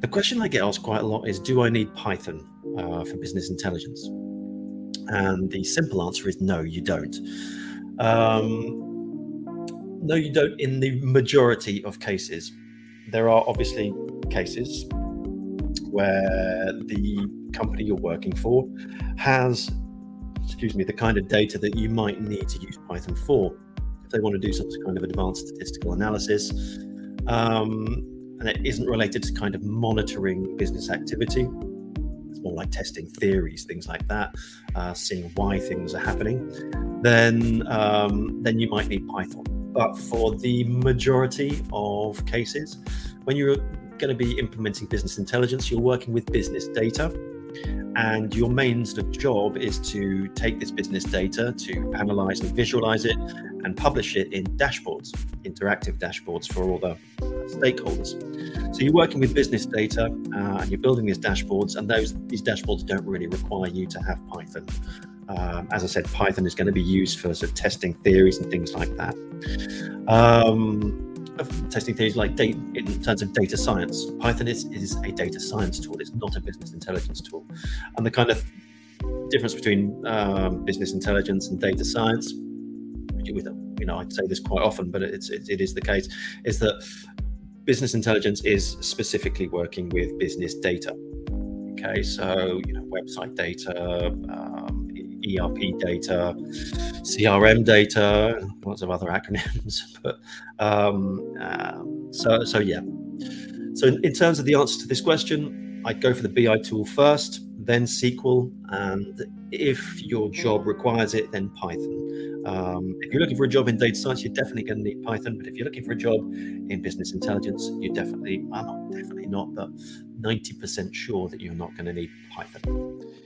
The question I get asked quite a lot is, do I need Python for business intelligence? And the simple answer is no, you don't. No, you don't in the majority of cases. There are obviously cases where the company you're working for has, excuse me, the kind of data that you might need to use Python for. If they want to do some kind of advanced statistical analysis, and it isn't related to kind of monitoring business activity, it's more like testing theories, things like that, seeing why things are happening, then you might need Python. But for the majority of cases, when you're going to be implementing business intelligence, you're working with business data, and your main sort of job is to take this business data, to analyze and visualize it, and publish it in dashboards, interactive dashboards for all the stakeholders. So you're working with business data, and you're building these dashboards, and these dashboards don't really require you to have Python. As I said, Python is going to be used for sort of testing theories and things like that. Testing theories like data in terms of data science. Python is a data science tool. It's not a business intelligence tool. And the kind of difference between business intelligence and data science, I say this quite often, but it is the case, is that business intelligence is specifically working with business data. Okay, so website data, ERP data, CRM data, lots of other acronyms. But yeah. So in terms of the answer to this question, I'd go for the BI tool first, then SQL, and if your job requires it, then Python. If you're looking for a job in data science, you're definitely going to need Python. But if you're looking for a job in business intelligence, you're definitely, well, not definitely not, but 90% sure that you're not going to need Python.